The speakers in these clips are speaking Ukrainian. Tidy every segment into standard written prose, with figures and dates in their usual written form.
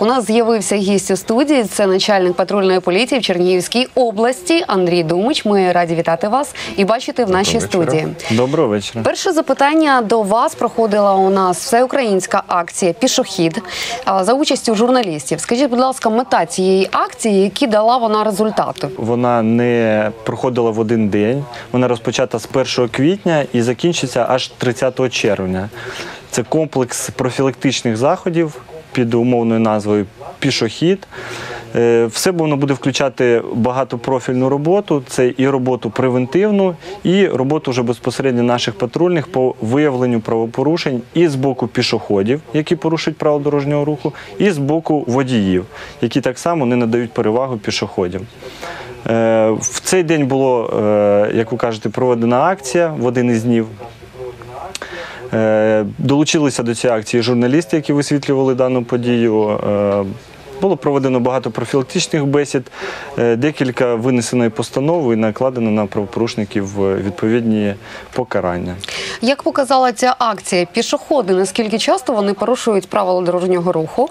У нас з'явився гість у студії. Це начальник патрульної поліції в Чернігівській області Андрій Думич. Ми раді вітати вас і бачити в нашій студії. Доброго вечора. Перше запитання до вас. Проходила у нас всеукраїнська акція «Пішохід» за участю журналістів. Скажіть, будь ласка, мета цієї акції, які дала вона результати? Вона не проходила в один день. Вона розпочата з 1 квітня і закінчиться аж 30 червня. Це комплекс профілактичних заходів під умовною назвою «Пішохід». Все воно буде включати багатопрофільну роботу, це і роботу превентивну, і роботу вже безпосередньо наших патрульних по виявленню правопорушень і з боку пішоходів, які порушують правила дорожнього руху, і з боку водіїв, які так само не надають перевагу пішоходам. В цей день було, як ви кажете, проведена акція в один із днів. Долучилися до цієї акції журналісти, які висвітлювали дану подію. Було проведено багато профілактичних бесід, декілька винесено постанов і накладено на правопорушників відповідні покарання. Як показала ця акція, пішоходи, наскільки часто вони порушують правила дорожнього руху,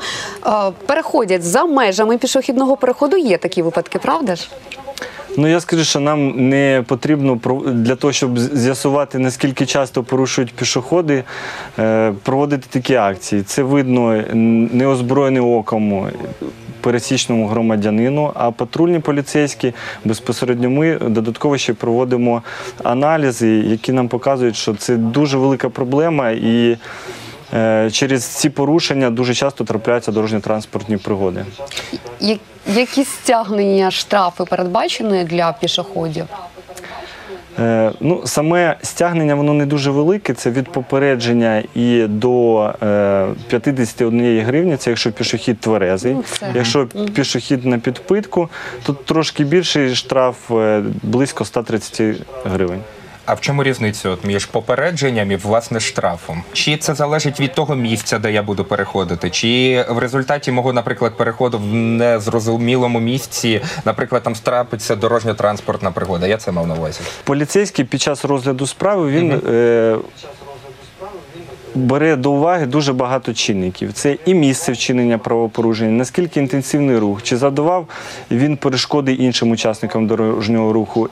переходять за межами пішохідного переходу? Є такі випадки, правда ж? Ну, я скажу, що нам не потрібно, для того, щоб з'ясувати, наскільки часто порушують пішоходи, проводити такі акції. Це видно неозброєним оком пересічному громадянину, а патрульні поліцейські, безпосередньо ми додатково ще проводимо аналізи, які нам показують, що це дуже велика проблема і через ці порушення дуже часто трапляються дорожньо-транспортні пригоди. Які стягнення, штрафи передбачені для пішоходів? Ну, саме стягнення, воно не дуже велике, це від попередження і до 51 гривні, це якщо пішохід тверезий. Якщо пішохід на підпитку, то трошки більший штраф, близько 130 гривень. А в чому різниця між попередженням і, власне, штрафом? Чи це залежить від того місця, де я буду переходити? Чи в результаті мого, наприклад, переходу в незрозумілому місці, наприклад, там трапиться дорожньо-транспортна пригода? Я це мав на увазі. Поліцейський під час розгляду справи, він бере до уваги дуже багато чинників. Це і місце вчинення правопорушення, наскільки інтенсивний рух, чи завдавав він перешкоди іншим учасникам дорожнього руху,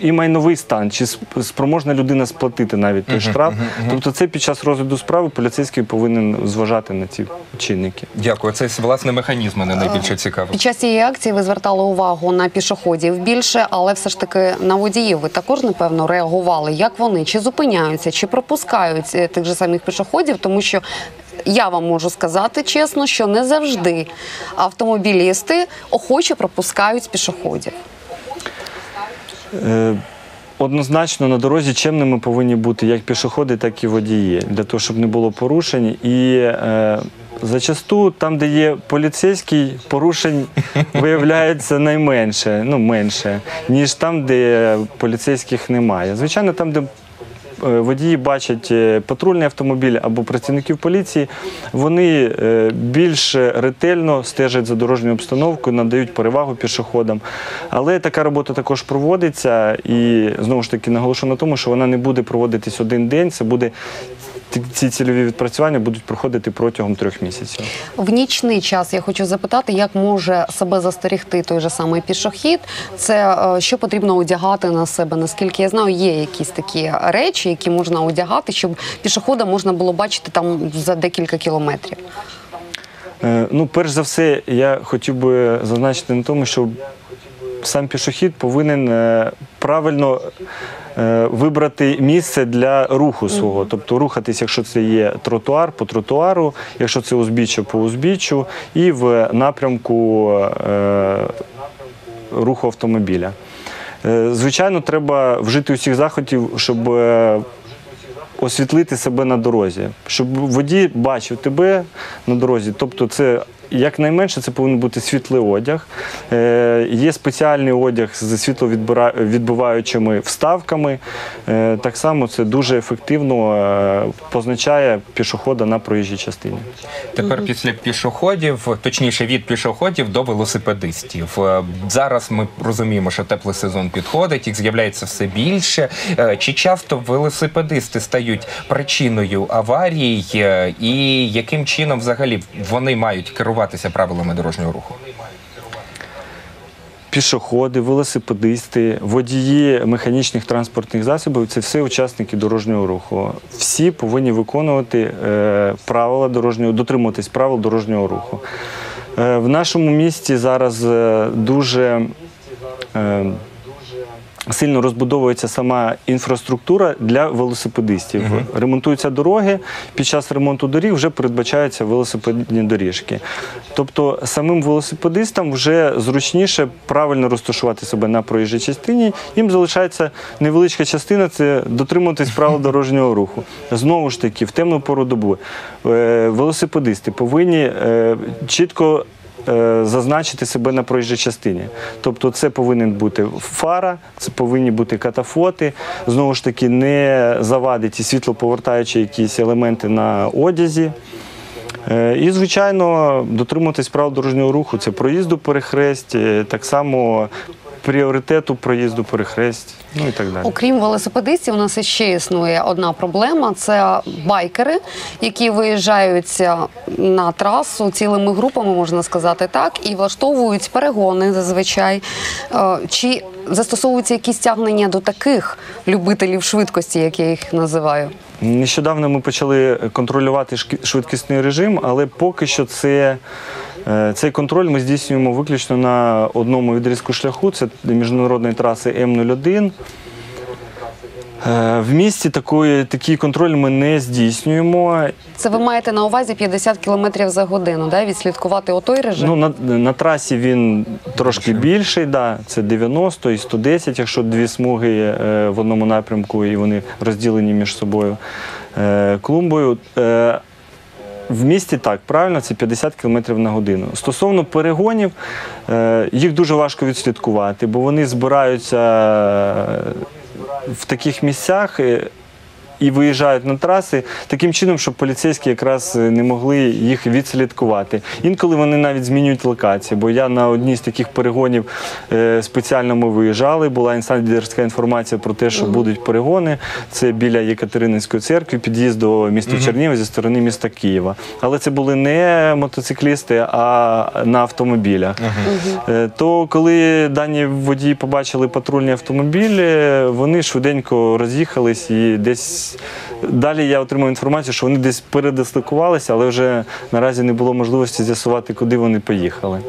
і майновий стан, чи спроможна людина сплатити навіть той штраф. Тобто це під час розгляду справи поліцейський повинен зважати на ці чинники. Дякую. Це, власне, механізм мене найбільше цікавий. Під час цієї акції ви звертали увагу на пішоходів більше, але все ж таки на водіїв ви також, напевно, реагували. Як вони? Чи зупиняються, чи пропускають тих же самих пішоходів, тому що я вам можу сказати чесно, що не завжди автомобілісти охоче пропускають пішоходів. Однозначно на дорозі чемними повинні бути як пішоходи, так і водії, для того, щоб не було порушень. І зачасту там, де є поліцейський, порушень виявляється найменше, ну менше, ніж там, де поліцейських немає. Звичайно, там, де водії бачать патрульний автомобіль або працівників поліції, вони більш ретельно стежать за дорожньою обстановкою, надають перевагу пішоходам. Але така робота також проводиться і, знову ж таки, наголошу на тому, що вона не буде проводитись один день, це буде... Ці цільові відпрацювання будуть проходити протягом 3 місяців. В нічний час я хочу запитати, як може себе застерігти той же самий пішохід? Це що потрібно одягати на себе? Наскільки я знаю, є якісь такі речі, які можна одягати, щоб пішохода можна було бачити там за декілька кілометрів. Ну, перш за все, я хотів би зазначити на тому, що сам пішохід повинен правильно вибрати місце для руху свого, тобто рухатись, якщо це є тротуар, по тротуару, якщо це узбіччя, по узбіччю і в напрямку руху автомобіля. Звичайно, треба вжити усіх заходів, щоб освітлити себе на дорозі, щоб водій бачив тебе на дорозі, тобто це якнайменше це повинен бути світлий одяг. Є спеціальний одяг з світловідбиваючими вставками. Так само це дуже ефективно позначає пішохода на проїжджій частині. Тепер після пішоходів, точніше від пішоходів до велосипедистів. Зараз ми розуміємо, що теплий сезон підходить, їх з'являється все більше. Чи часто велосипедисти стають причиною аварій і яким чином взагалі вони мають керувати керуватися правилами дорожнього руху? Пішоходи, велосипедисти, водії механічних транспортних засобів – це всі учасники дорожнього руху. Всі повинні виконувати правила дорожнього, дотримуватись правил дорожнього руху. В нашому місті зараз дуже сильно розбудовується сама інфраструктура для велосипедистів. Ремонтуються дороги, під час ремонту доріг вже передбачаються велосипедні доріжки. Тобто самим велосипедистам вже зручніше правильно розташувати себе на проїжджій частині, їм залишається невеличка частина – це дотримуватись правил дорожнього руху. Знову ж таки, в темну пору доби велосипедисти повинні чітко зазначити себе на проїжджій частині. Тобто це повинна бути фара, це повинні бути катафоти, знову ж таки не завадити світлоповертаючі якісь елементи на одязі. І, звичайно, дотримуватись правил дорожнього руху – це проїзду перехресть, так само пріоритету проїзду перехресть, ну і так далі. Окрім велосипедистів, у нас ще існує одна проблема – це байкери, які виїжджають на трасу цілими групами, можна сказати так, і влаштовують перегони зазвичай. Чи застосовуються якісь тягнення до таких любителів швидкості, як я їх називаю? Нещодавно ми почали контролювати швидкісний режим, але поки що цей контроль ми здійснюємо виключно на одному відрізку шляху, це міжнародної траси М-01. В місті такий контроль ми не здійснюємо. Це ви маєте на увазі 50 км за годину, відслідкувати отой режим? На трасі він трошки більший, це 90 і 110, якщо дві смуги в одному напрямку і вони розділені між собою клумбою. В місті так, правильно, це 50 км на годину. Стосовно перегонів, їх дуже важко відслідкувати, бо вони збираються в таких місцях і виїжджають на траси таким чином, щоб поліцейські якраз не могли їх відслідкувати. Інколи вони навіть змінюють локації, бо я на одній з таких перегонів спеціально ми виїжджали, була інсайдерська інформація про те, що будуть перегони. Це біля Єкатерининської церкви, під'їзд до міста Чернігів зі сторони міста Києва. Але це були не мотоциклісти, а на автомобілях. То коли дані водії побачили патрульні автомобілі, вони швиденько роз'їхались і десь далі я отримав інформацію, що вони десь передислокувалися, але вже наразі не було можливості з'ясувати, куди вони поїхали.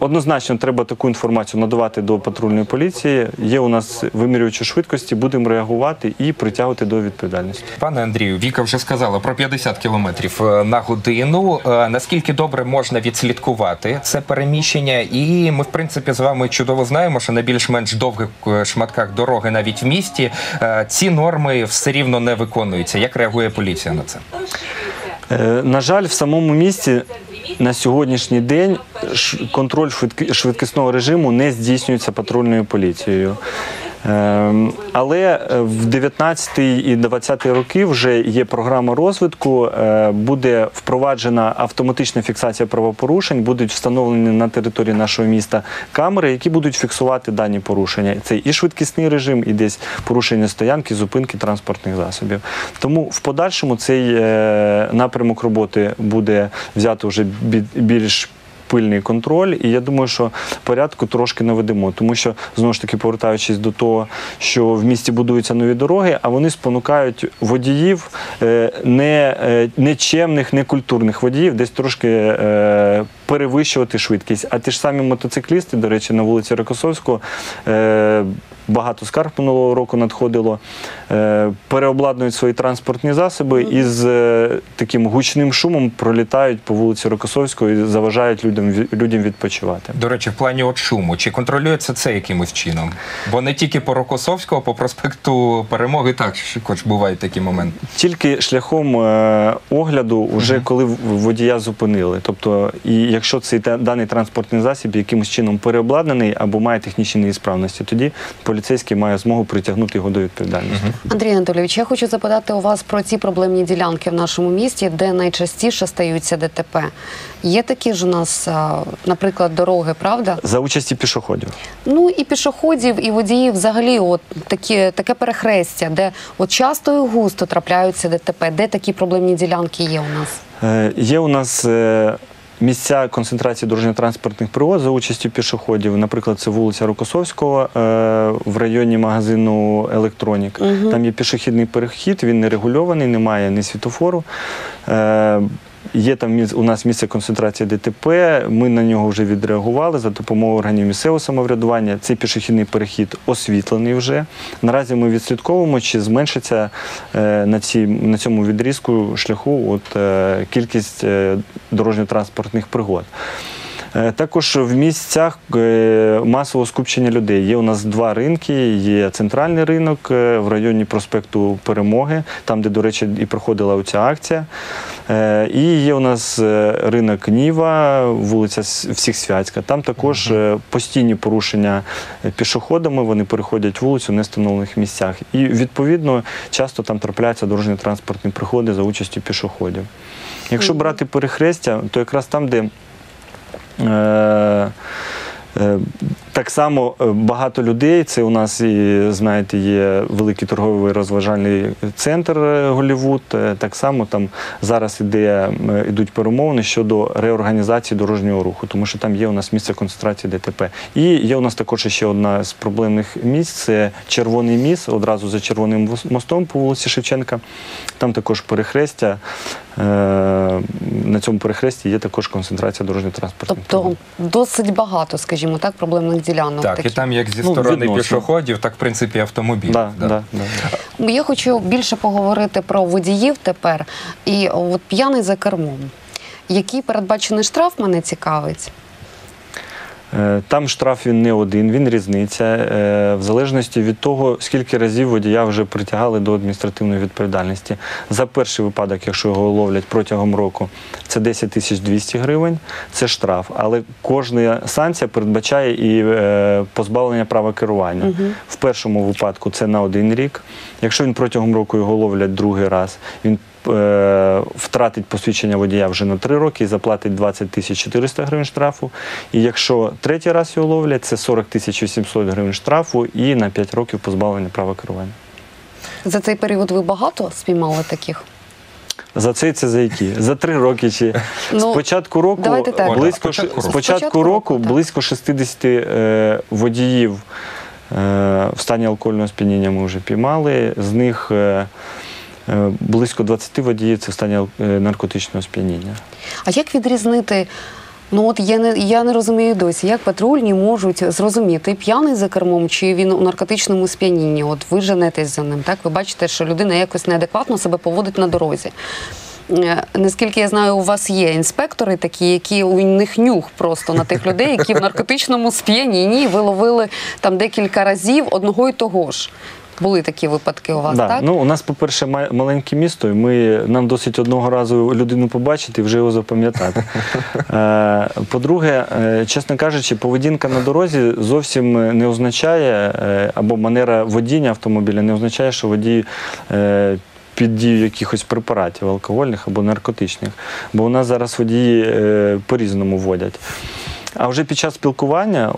Однозначно треба таку інформацію надавати до патрульної поліції. Є у нас вимірювачі швидкості, будемо реагувати і притягувати до відповідальності. Пане Андрію, Віка вже сказала про 50 км на годину. Наскільки добре можна відслідкувати це переміщення? І ми, в принципі, з вами чудово знаємо, що на більш-менш довгих шматках дороги, навіть в місті, ці норми все рівно не виконуються. Як реагує поліція на це? На жаль, в самому місті на сьогоднішній день контроль швидкісного режиму не здійснюється патрульною поліцією. Але в 19-й і 20-й роки вже є програма розвитку, буде впроваджена автоматична фіксація правопорушень, будуть встановлені на території нашого міста камери, які будуть фіксувати дані порушення. Це і швидкісний режим, і десь порушення стоянки, зупинки транспортних засобів. Тому в подальшому цей напрямок роботи буде взято вже більш пильний контроль, і я думаю, що порядку трошки наведемо, тому що, знову ж таки, повертаючись до того, що в місті будуються нові дороги, а вони спонукають водіїв, нечемних, некультурних водіїв, десь трошки перевищувати швидкість. А ті ж самі мотоциклісти, до речі, на вулиці Рокосовського, багато скарг минулого року надходило, переобладнують свої транспортні засоби і з таким гучним шумом пролітають по вулиці Рокосовського і заважають людям відпочивати. До речі, в плані от шуму, чи контролюється це якимось чином? Бо не тільки по Рокосовського, по проспекту Перемоги також бувають такі моменти. Тільки шляхом огляду, вже коли водія зупинили. Тобто, і якщо цей даний транспортний засіб якимось чином переобладнаний або має технічні несправності, тоді поліцейський має змогу притягнути його до відповідальності. Андрій Анатолійович, я хочу запитати у вас про ці проблемні ділянки в нашому місті, де найчастіше стаються ДТП. Є такі ж у нас, наприклад, дороги, правда? За участі пішоходів. Ну і пішоходів, і водіїв взагалі таке перехрестя, де часто і густо трапляються ДТП. Де такі проблемні ділянки є у нас? Є у нас місця концентрації дорожньо-транспортних пригод за участю пішоходів, наприклад, це вулиця Рокосовського в районі магазину «Електронік». Угу. Там є пішохідний перехід, він не регульований, немає ні світофору. Є там у нас місце концентрації ДТП, ми на нього вже відреагували за допомогою органів місцевого самоврядування. Цей пішохідний перехід освітлений вже. Наразі ми відслідковуємо, чи зменшиться на цьому відрізку шляху кількість дорожньо-транспортних пригод. Також в місцях масового скупчення людей. Є у нас два ринки, є центральний ринок в районі проспекту Перемоги, там, де, до речі, і проходила оця акція. І є у нас ринок Ніва, вулиця Всіхсвятська. Там також постійні порушення пішоходами, вони переходять вулицю в невстановлених місцях. І, відповідно, часто там трапляються дорожньо-транспортні пригоди за участю пішоходів. Якщо брати перехрестя, то якраз там, де так само багато людей, це у нас, і, знаєте, є великий торговий розважальний центр Голівуд, так само там зараз йдуть перемовини щодо реорганізації дорожнього руху, тому що там є у нас місце концентрації ДТП. І є у нас також ще одна з проблемних місць, це Червоний міст, одразу за Червоним мостом по вулиці Шевченка, там також перехрестя. На цьому перехресті є також концентрація дорожньо-транспортних. Тобто досить багато, скажімо так, проблемних ділянок. Так, і там як зі сторони пішоходів, так в принципі автомобілів. Я хочу більше поговорити про водіїв тепер. І от п'яний за кермом. Який передбачений штраф мене цікавить? Там штраф він не один, він різниця, в залежності від того, скільки разів водія вже притягали до адміністративної відповідальності. За перший випадок, якщо його ловлять протягом року, це 10 200 гривень, це штраф. Але кожна санкція передбачає і позбавлення права керування. Угу. В першому випадку це на 1 рік. Якщо він протягом року його ловлять другий раз, він втратить посвідчення водія вже на 3 роки і заплатить 20 400 гривень штрафу. І якщо третій раз його ловлять, це 40 800 гривень штрафу і на 5 років позбавлення права керування. За цей період ви багато спіймали таких? За цей це за які? За 3 роки чи? Ну, з початку року близько 60 водіїв в стані алкогольного сп'яніння ми вже піймали. З них близько 20 водіїв – це в стані наркотичного сп'яніння. А як відрізнити? Ну от я не розумію досі, як патрульні можуть зрозуміти, п'яний за кермом чи він у наркотичному сп'янінні. От ви женетесь за ним, так? Ви бачите, що людина якось неадекватно себе поводить на дорозі. Наскільки я знаю, у вас є інспектори такі, які у них нюх просто на тих людей, які в наркотичному сп'янінні, ви ловили там декілька разів одного і того ж. Були такі випадки у вас, так? Ну, у нас, по-перше, маленьке місто, і нам досить одного разу людину побачити і вже його запам'ятати. По-друге, чесно кажучи, поведінка на дорозі зовсім не означає, або манера водіння автомобіля не означає, що водій під дію якихось препаратів алкогольних або наркотичних. Бо у нас зараз водії по-різному водять. А вже під час спілкування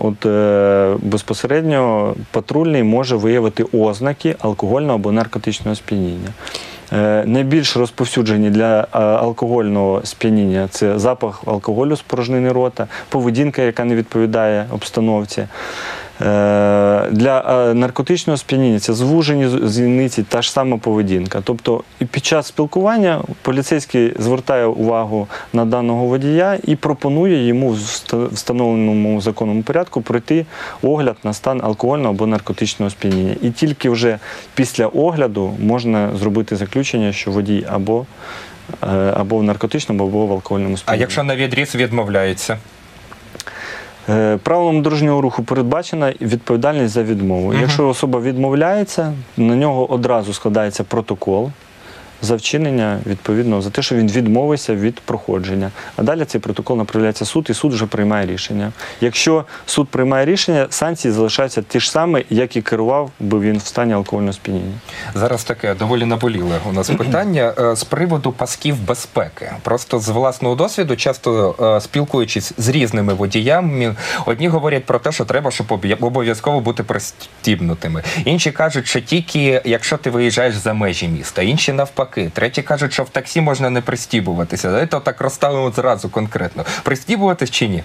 безпосередньо патрульний може виявити ознаки алкогольного або наркотичного сп'яніння. Найбільш розповсюджені для алкогольного сп'яніння – це запах алкоголю з порожнини рота, поведінка, яка не відповідає обстановці. Для наркотичного сп'яніння – це звужені зіниці, та ж сама поведінка. Тобто під час спілкування поліцейський звертає увагу на даного водія і пропонує йому в встановленому законному порядку пройти огляд на стан алкогольного або наркотичного сп'яніння. І тільки вже після огляду можна зробити заключення, що водій або в наркотичному, або в алкогольному сп'янінні. А якщо на відріз відмовляється? Правилом дорожнього руху передбачена відповідальність за відмову. Якщо особа відмовляється, на нього одразу складається протокол за вчинення, відповідно, за те, що він відмовився від проходження. А далі цей протокол направляється в суд, і суд вже приймає рішення. Якщо суд приймає рішення, санкції залишаються ті ж самі, як і керував би він в стані алкогольного сп'яніння. Зараз таке доволі наболіле у нас питання з приводу пасків безпеки. Просто з власного досвіду, часто спілкуючись з різними водіями, одні говорять про те, що треба, щоб обов'язково бути пристібнутими. Інші кажуть, що тільки якщо ти виїжджаєш за межі міста, інші навпаки. навпаки. Треті кажуть, що в таксі можна не пристібуватися. Давайте так розставимо зразу конкретно. Пристібуватись чи ні?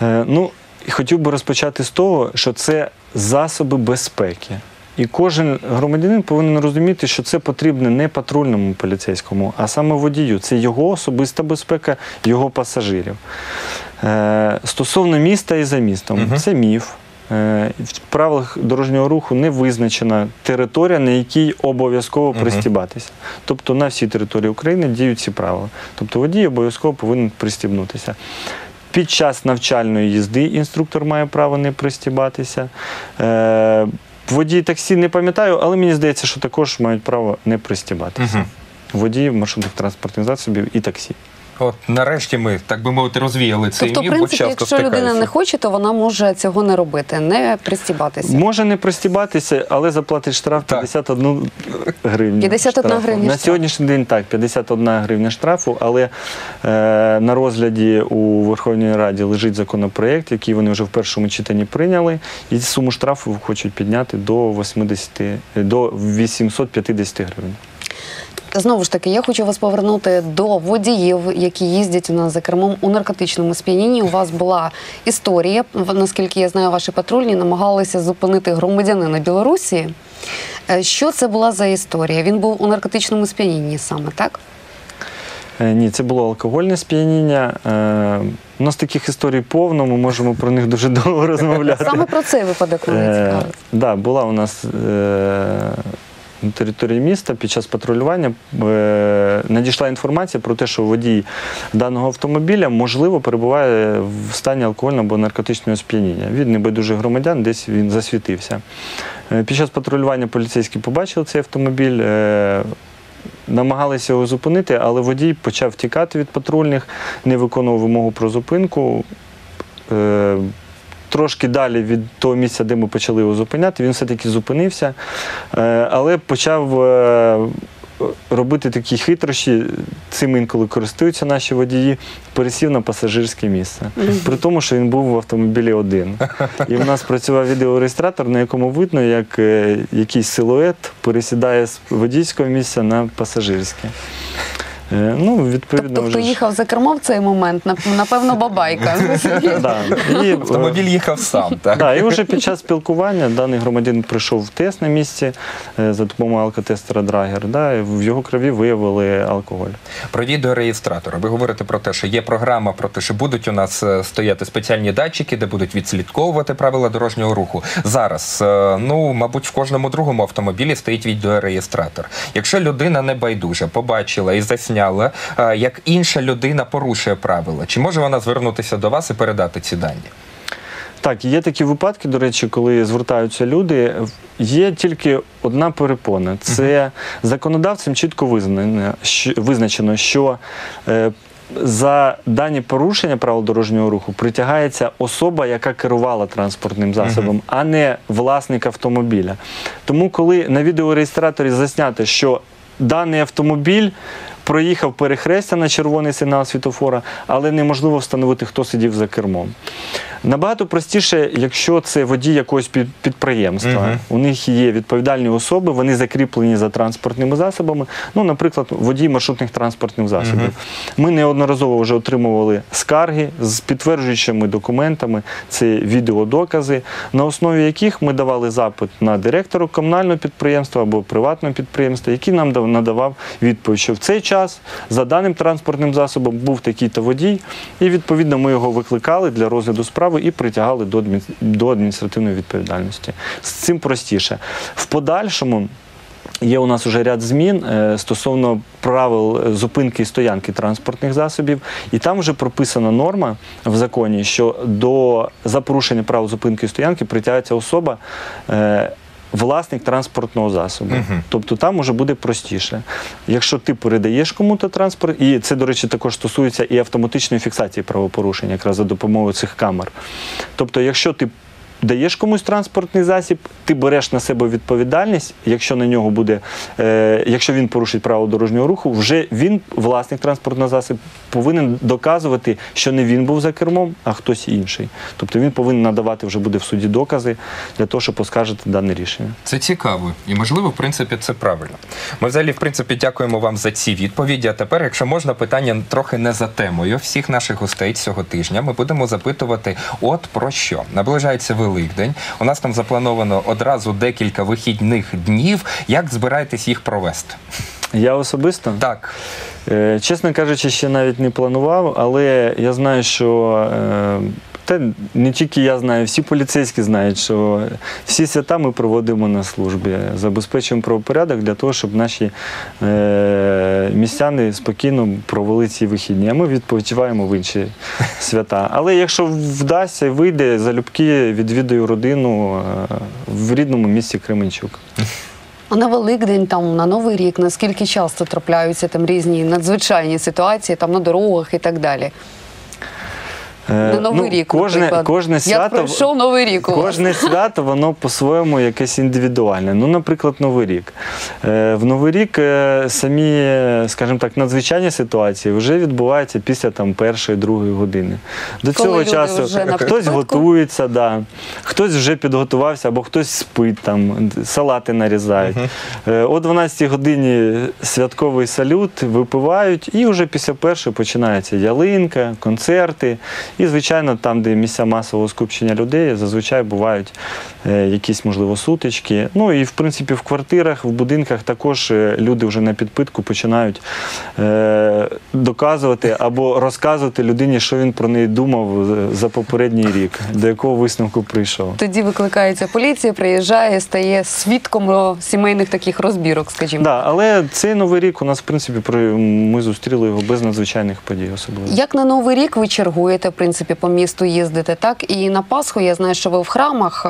Ну, хотів би розпочати з того, що це засоби безпеки. І кожен громадянин повинен розуміти, що це потрібно не патрульному поліцейському, а саме водію. Це його особиста безпека, його пасажирів. Стосовно міста і за містом, це міф. В правилах дорожнього руху не визначена територія, на якій обов'язково пристібатися. Тобто на всій території України діють ці правила. Тобто водій обов'язково повинен пристібнутися. Під час навчальної їзди інструктор має право не пристібатися. Водії таксі не пам'ятаю, але мені здається, що також мають право не пристібатися. Водії маршрутних транспортних засобів і таксі. От нарешті ми, так би мовити, розвіяли цей міф, бо часто стикаються. Тобто, в принципі, якщо людина не хоче, то вона може цього не робити, не пристібатися. Може не пристібатися, але заплатить штраф 51 гривню. 51 гривня. На сьогоднішній день так, 51 гривня штрафу, але на розгляді у Верховній Раді лежить законопроєкт, який вони вже в першому читанні прийняли, і суму штрафу хочуть підняти до 850 гривень. Знову ж таки, я хочу вас повернути до водіїв, які їздять у нас за кермом у наркотичному сп'янінні. У вас була історія, наскільки я знаю, ваші патрульні намагалися зупинити громадянина Білорусі. Що це була за історія? Він був у наркотичному сп'янінні саме, так? Ні, це було алкогольне сп'яніння. У нас таких історій повно, ми можемо про них дуже довго розмовляти. Саме про цей випадок мене цікавить. Так, була у нас... На території міста під час патрулювання надійшла інформація про те, що водій даного автомобіля, можливо, перебуває в стані алкогольного або наркотичного сп'яніння. Від небайдужих громадян десь він засвітився. Під час патрулювання поліцейські побачили цей автомобіль, намагалися його зупинити, але водій почав втікати від патрульних, не виконував вимогу про зупинку. Трошки далі від того місця, де ми почали його зупиняти, він все-таки зупинився, але почав робити такі хитрощі, цим інколи користуються наші водії, пересів на пасажирське місце. При тому, що він був в автомобілі один. І в нас працював відеореєстратор, на якому видно, як якийсь силует пересідає з водійського місця на пасажирське. Ну, відповідно, тобто їхав за кермом в цей момент, напевно, бабайка. Автомобіль їхав сам, так? Так, і вже під час спілкування даний громадянин прийшов в тест на місці за допомогою алкотестера Драгер, в його крові виявили алкоголь. Про відеореєстратора. Ви говорите про те, що є програма, про те, що будуть у нас стояти спеціальні датчики, де будуть відслідковувати правила дорожнього руху. Зараз, ну, мабуть, в кожному другому автомобілі стоїть відеореєстратор. Якщо людина небайдужа, побачила і засняла, як інша людина порушує правила. Чи може вона звернутися до вас і передати ці дані? Так, є такі випадки, до речі, коли звертаються люди. Є тільки одна перепона. Це законодавцем чітко визначено, що за дані порушення правил дорожнього руху притягається особа, яка керувала транспортним засобом, а не власник автомобіля. Тому, коли на відеореєстраторі заснято, що даний автомобіль проїхав перехрестя на червоний сигнал світофора, але неможливо встановити, хто сидів за кермом. Набагато простіше, якщо це водій якогось підприємства. У них є відповідальні особи, вони закріплені за транспортними засобами. Ну, наприклад, водій маршрутних транспортних засобів. Ми неодноразово вже отримували скарги з підтверджуючими документами, це відеодокази, на основі яких ми давали запит на директора комунального підприємства або приватного підприємства, який нам надавав відповідь, що в цей час за даним транспортним засобом був такий-то водій, і, відповідно, ми його викликали для розгляду справи і притягали до адміністративної відповідальності. З цим простіше. В подальшому є у нас вже ряд змін стосовно правил зупинки і стоянки транспортних засобів. І там вже прописана норма в законі, що за порушення правил зупинки і стоянки притягається особа, власник транспортного засобу. Тобто там уже буде простіше. Якщо ти передаєш кому-то транспорт, і це, до речі, також стосується і автоматичної фіксації правопорушень, якраз за допомогою цих камер. Тобто, якщо ти даєш комусь транспортний засіб, ти береш на себе відповідальність, якщо на нього буде, якщо він порушить правила дорожнього руху, вже він, власник транспортного засобу, повинен доказувати, що не він був за кермом, а хтось інший. Тобто він повинен надавати, вже буде в суді, докази для того, щоб оскаржити дане рішення. Це цікаво. І, можливо, в принципі, це правильно. Ми взагалі, в принципі, дякуємо вам за ці відповіді. А тепер, якщо можна, питання трохи не за темою. Всіх наших гостей цього тижня ми будемо запитувати от про що. Наближається Великдень. У нас там заплановано одразу декілька вихідних днів. Як збираєтесь їх провести? Я особисто? Так. Чесно кажучи, ще навіть не планував, але я знаю, що... Та не тільки я знаю, всі поліцейські знають, що всі свята ми проводимо на службі, забезпечуємо правопорядок для того, щоб наші містяни спокійно провели ці вихідні, а ми відпочиваємо в інші свята. Але якщо вдасться і вийде, залюбки відвідую родину в рідному місті Кременчук. А на Великдень, там, на Новий рік, наскільки часто трапляються там різні надзвичайні ситуації, там на дорогах і так далі? На Новий рік, наприклад. Як пройшов Новий рік у вас? Кожне свято, воно по-своєму якесь індивідуальне. Ну, наприклад, Новий рік. В Новий рік самі, скажімо так, надзвичайні ситуації вже відбуваються після першої-другої години. До цього часу хтось готується, хтось вже підготувався, або хтось спить, салати нарізають. О 12-й годині святковий салют, випивають, і вже після першої починається ялинка, концерти. І, звичайно, там, де місця масового скупчення людей, зазвичай бувають якісь, можливо, сутички. Ну і, в принципі, в квартирах, в будинках також люди вже на підпитку починають доказувати або розказувати людині, що він про неї думав за попередній рік, до якого висновку прийшов. Тоді викликається поліція, приїжджає, стає свідком сімейних таких розбірок, скажімо. Так, але цей Новий рік у нас, в принципі, ми зустріли його без надзвичайних подій особливо. Як на Новий рік ви чергуєте? В принципі, по місту їздите, так? І на Пасху, я знаю, що ви в храмах,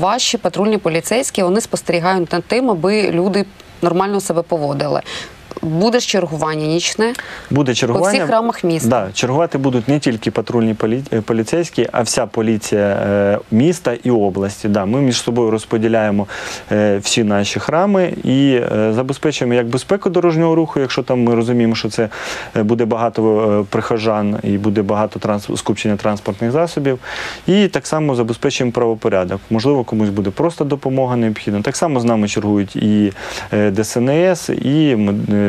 ваші патрульні поліцейські, вони спостерігають над тим, аби люди нормально себе поводили. Буде ж чергування нічне? Буде чергування. По всіх храмах міста? Так, чергувати будуть не тільки патрульні поліцейські, а вся поліція міста і області. Ми між собою розподіляємо всі наші храми і забезпечуємо як безпеку дорожнього руху, якщо ми розуміємо, що це буде багато прихожан і буде багато скупчення транспортних засобів. І так само забезпечуємо правопорядок. Можливо, комусь буде просто допомога необхідна. Так само з нами чергують і ДСНС, і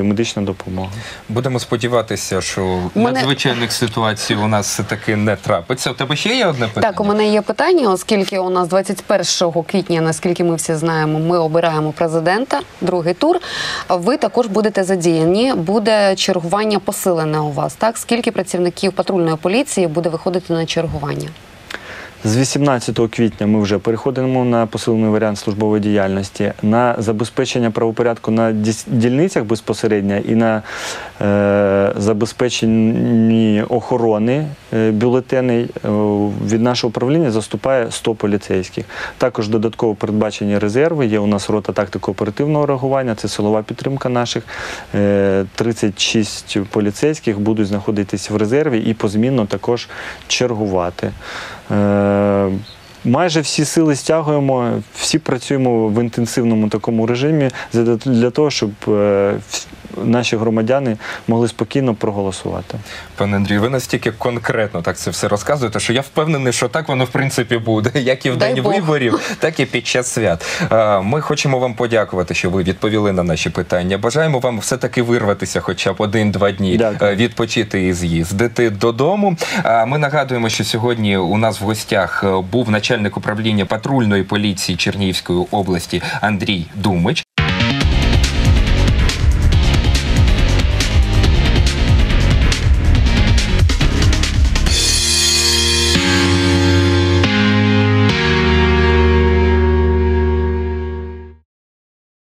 медична допомога. Будемо сподіватися, що надзвичайних ситуацій у нас таки не трапиться. У тебе ще є одне питання? Так, у мене є питання, оскільки у нас 21 квітня, наскільки ми всі знаємо, ми обираємо президента, другий тур. Ви також будете задіяні, буде чергування посилене у вас, так? Скільки працівників патрульної поліції буде виходити на чергування? З 18 квітня ми вже переходимо на посилений варіант службової діяльності, на забезпечення правопорядку на дільницях безпосередньо і на забезпеченні охорони бюлетеней від нашого управління заступає 100 поліцейських. Також додатково передбачені резерви, є у нас рота тактико-оперативного реагування, це силова підтримка наших, 36 поліцейських будуть знаходитись в резерві і позмінно також чергувати. Майже всі сили стягуємо, всі працюємо в інтенсивному такому режимі для того, щоб наші громадяни могли спокійно проголосувати. Пане Андрію, ви настільки конкретно так це все розказуєте, що я впевнений, що так воно в принципі буде, як і в день виборів, так і під час свят. Ми хочемо вам подякувати, що ви відповіли на наші питання. Бажаємо вам все-таки вирватися хоча б 1-2 дні, відпочити і з'їздити додому. Ми нагадуємо, що сьогодні у нас в гостях був начальник управління патрульної поліції Чернігівської області Андрій Думич.